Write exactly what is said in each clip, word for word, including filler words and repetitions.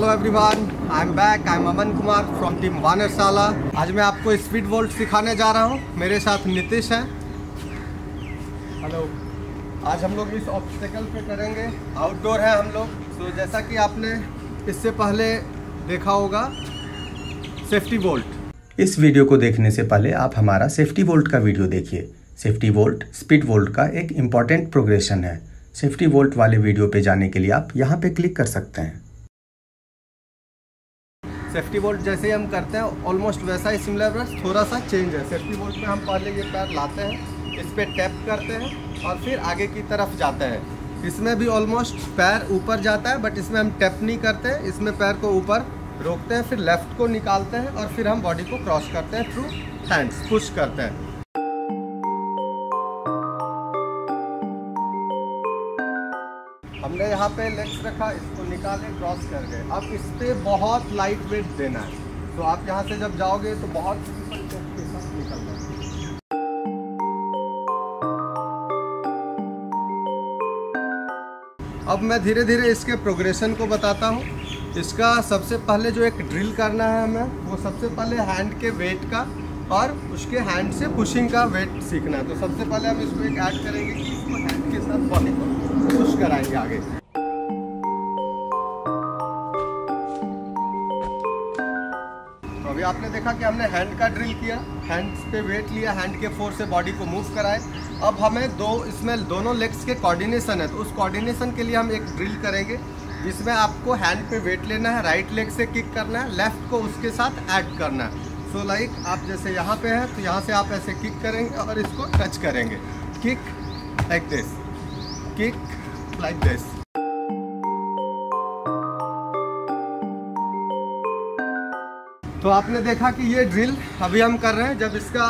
Hello everyone, I am back. I am Aman Kumar from team Vanarshala. आज मैं आपको स्पीड वोल्ट सिखाने जा रहा हूँ। मेरे साथ नितिश हैं। हेलो। आज हम लोग इस ऑब्स्टेकल पे करेंगे। आउटडोर है हम लोग। तो जैसा कि आपने इससे पहले देखा होगा सेफ्टी वोल्ट। इस वीडियो को देखने से पहले आप हमारा सेफ्टी वोल्ट का वीडियो देखिए। सेफ्टी वोल्ट स्पीड वोल्ट का एक इम्पॉर्टेंट प्रोग्रेशन है। सेफ्टी वोल्ट वाले वीडियो पे जाने के लिए आप यहाँ पे क्लिक कर सकते हैं। सेफ्टी वोल्ट जैसे ही हम करते हैं ऑलमोस्ट वैसा ही सिमिलर, बस थोड़ा सा चेंज है। सेफ्टी वोल्ट में हम पहले ये पैर लाते हैं, इस पर टैप करते हैं और फिर आगे की तरफ जाते हैं। इसमें भी ऑलमोस्ट पैर ऊपर जाता है, बट इसमें हम टैप नहीं करते हैं। इसमें पैर को ऊपर रोकते हैं, फिर लेफ़्ट को निकालते हैं और फिर हम बॉडी को क्रॉस करते हैं थ्रू हैंड्स, पुश करते हैं। हमने यहाँ पे लेग्स रखा, इसको निकाले, क्रॉस कर गए। अब इस पर बहुत लाइट वेट देना है, तो आप यहाँ से जब जाओगे तो बहुत सिंपल चौक के साथ निकलना है। अब मैं धीरे धीरे इसके प्रोग्रेशन को बताता हूँ। इसका सबसे पहले जो एक ड्रिल करना है हमें, वो सबसे पहले हैंड के वेट का और उसके हैंड से पुशिंग का वेट सीखना है। तो सबसे पहले हम इसको एक ऐड करेंगे कि इसको हैंड के साथ बॉडी को पुश कराएंगे आगे। तो अभी आपने देखा कि हमने हैंड का ड्रिल किया, हैंड पे वेट लिया, हैंड के फोर्स से बॉडी को मूव कराए। अब हमें दो इसमें दोनों लेग्स के कोऑर्डिनेशन है, तो उस कोऑर्डिनेशन के लिए हम एक ड्रिल करेंगे जिसमें आपको हैंड पे वेट लेना है, राइट लेग से किक करना है, लेफ्ट को उसके साथ ऐड करना है। सो लाइक आप जैसे यहाँ पे हैं तो यहाँ से आप ऐसे किक करेंगे और इसको टच करेंगे। Kick like this, kick like this. तो आपने देखा कि ये ड्रिल अभी हम कर रहे हैं। जब इसका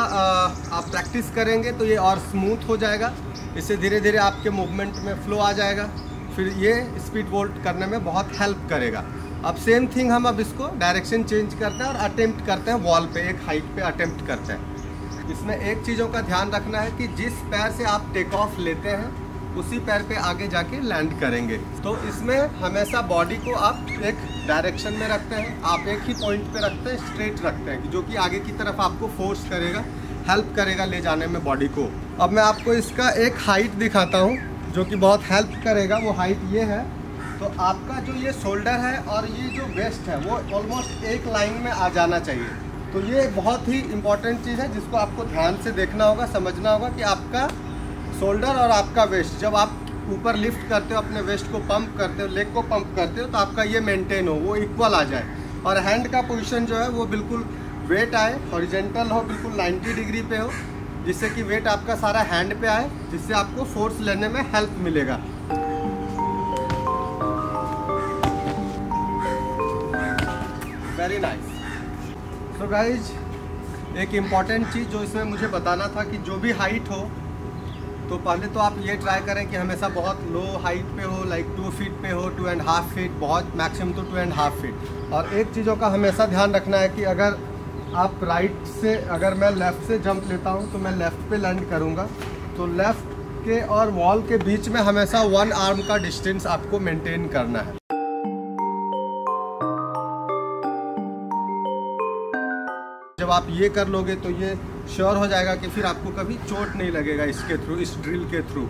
आप प्रैक्टिस करेंगे तो ये और स्मूथ हो जाएगा। इससे धीरे धीरे आपके मूवमेंट में फ्लो आ जाएगा, फिर ये स्पीड वोल्ट करने में बहुत हेल्प करेगा। अब सेम थिंग हम अब इसको डायरेक्शन चेंज करते हैं और अटेम्प्ट करते हैं वॉल पे, एक हाइट पे अटेम्प्ट करते हैं। इसमें एक चीज़ों का ध्यान रखना है कि जिस पैर से आप टेक ऑफ लेते हैं उसी पैर पे आगे जाके लैंड करेंगे। तो इसमें हमेशा बॉडी को आप एक डायरेक्शन में रखते हैं, आप एक ही पॉइंट पे रखते हैं, स्ट्रेट रखते हैं, जो कि आगे की तरफ आपको फोर्स करेगा, हेल्प करेगा ले जाने में बॉडी को। अब मैं आपको इसका एक हाइट दिखाता हूँ जो कि बहुत हेल्प करेगा। वो हाइट ये है। तो आपका जो ये शोल्डर है और ये जो वेस्ट है वो ऑलमोस्ट एक लाइन में आ जाना चाहिए। तो ये बहुत ही इम्पॉर्टेंट चीज़ है जिसको आपको ध्यान से देखना होगा, समझना होगा कि आपका शोल्डर और आपका वेस्ट, जब आप ऊपर लिफ्ट करते हो, अपने वेस्ट को पंप करते हो, लेग को पंप करते हो, तो आपका ये मेंटेन हो, वो इक्वल आ जाए। और हैंड का पोजीशन जो है वो बिल्कुल वेट आए, हॉरिजेंटल हो, बिल्कुल नब्बे डिग्री पे हो, जिससे कि वेट आपका सारा हैंड पे आए, जिससे आपको फोर्स लेने में हेल्प मिलेगा। Very nice. सो गाइज, एक इम्पॉर्टेंट चीज़ जो इसमें मुझे बताना था कि जो भी हाइट हो, तो पहले तो आप ये ट्राई करें कि हमेशा बहुत लो हाइट पे हो, लाइक टू फीट पे हो, टू एंड हाफ फीट, बहुत मैक्सिमम तो टू एंड हाफ फीट। और एक चीज़ों का हमेशा ध्यान रखना है कि अगर आप राइट से, अगर मैं लेफ़्ट से जंप लेता हूँ तो मैं लेफ़्ट पे लैंड करूँगा, तो लेफ़्ट के और वॉल के बीच में हमेशा वन आर्म का डिस्टेंस आपको मेनटेन करना है। जब आप ये कर लोगे तो ये श्योर हो जाएगा कि फिर आपको कभी चोट नहीं लगेगा इसके थ्रू, इस ड्रिल के थ्रू।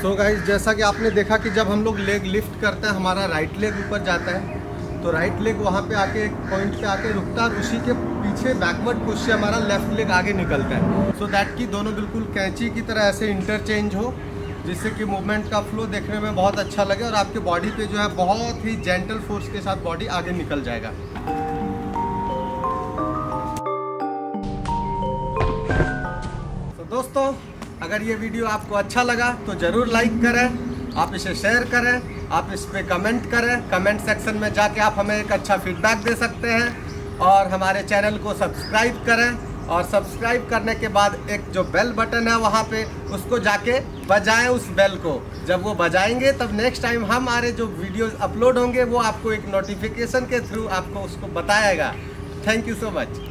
सो गाइस, जैसा कि आपने देखा कि जब हम लोग लेग लिफ्ट करते हैं हमारा राइट लेग ऊपर जाता है, तो राइट लेग वहाँ पे आके एक पॉइंट पे आके रुकता है, उसी के पीछे बैकवर्ड पुश से हमारा लेफ्ट लेग आगे निकलता है। सो दैट कि दोनों बिल्कुल कैंची की तरह ऐसे इंटरचेंज हो, जिससे कि मूवमेंट का फ्लो देखने में बहुत अच्छा लगे और आपके बॉडी पे जो है बहुत ही जेंटल फोर्स के साथ बॉडी आगे निकल जाएगा। दोस्तों, अगर ये वीडियो आपको अच्छा लगा तो ज़रूर लाइक करें, आप इसे शेयर करें, आप इस पर कमेंट करें। कमेंट सेक्शन में जाके आप हमें एक अच्छा फीडबैक दे सकते हैं और हमारे चैनल को सब्सक्राइब करें। और सब्सक्राइब करने के बाद एक जो बेल बटन है वहाँ पे उसको जाके बजाएं, उस बेल को। जब वो बजाएंगे तब नेक्स्ट टाइम हमारे जो वीडियोज़ अपलोड होंगे वो आपको एक नोटिफिकेशन के थ्रू आपको उसको बताएगा। Thank you so much.